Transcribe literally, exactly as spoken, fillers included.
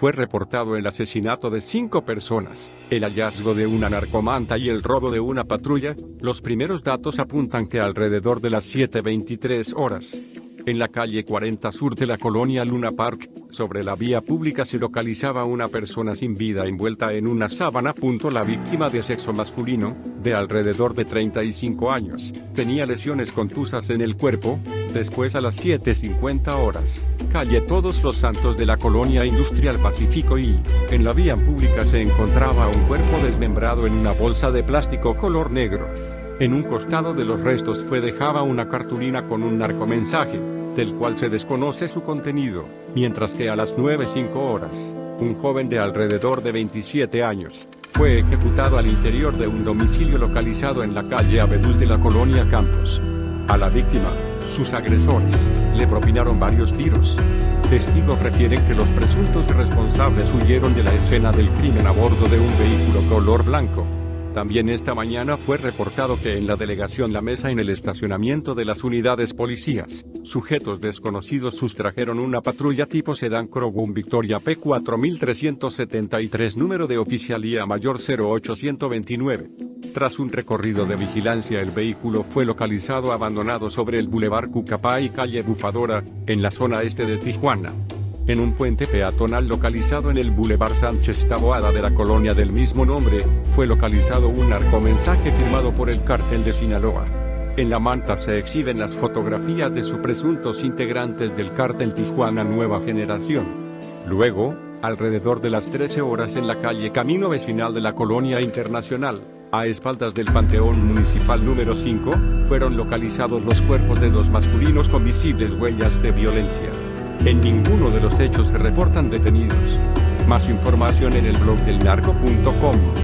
fue reportado el asesinato de cinco personas, el hallazgo de una narcomanta y el robo de una patrulla. Los primeros datos apuntan que alrededor de las siete veintitrés horas, en la calle cuarenta sur de la colonia Luna Park, sobre la vía pública se localizaba una persona sin vida envuelta en una sábana. La víctima, de sexo masculino, de alrededor de treinta y cinco años, tenía lesiones contusas en el cuerpo. Después, a las siete cincuenta horas, calle Todos los Santos de la colonia Industrial Pacifico primero, en la vía pública se encontraba un cuerpo desmembrado en una bolsa de plástico color negro. En un costado de los restos fue dejada una cartulina con un narcomensaje, del cual se desconoce su contenido, mientras que a las nueve cinco horas, un joven de alrededor de veintisiete años, fue ejecutado al interior de un domicilio localizado en la calle Abedul de la colonia Campos. A la víctima, sus agresores, le propinaron varios tiros. Testigos refieren que los presuntos responsables huyeron de la escena del crimen a bordo de un vehículo color blanco. También esta mañana fue reportado que en la delegación La Mesa, en el estacionamiento de las unidades policías, sujetos desconocidos sustrajeron una patrulla tipo sedán Crown Victoria P cuatro mil trescientos setenta y tres, número de oficialía mayor cero ocho dos nueve. Tras un recorrido de vigilancia, el vehículo fue localizado abandonado sobre el Boulevard Cucapá y calle Bufadora, en la zona este de Tijuana. En un puente peatonal localizado en el Boulevard Sánchez Taboada de la colonia del mismo nombre, fue localizado un narcomensaje firmado por el Cartel de Sinaloa. En la manta se exhiben las fotografías de sus presuntos integrantes del Cartel Tijuana Nueva Generación. Luego, alrededor de las trece horas, en la calle Camino Vecinal de la colonia Internacional, a espaldas del Panteón Municipal número cinco, fueron localizados los cuerpos de dos masculinos con visibles huellas de violencia. En ninguno de los hechos se reportan detenidos. Más información en el blog del narco punto com.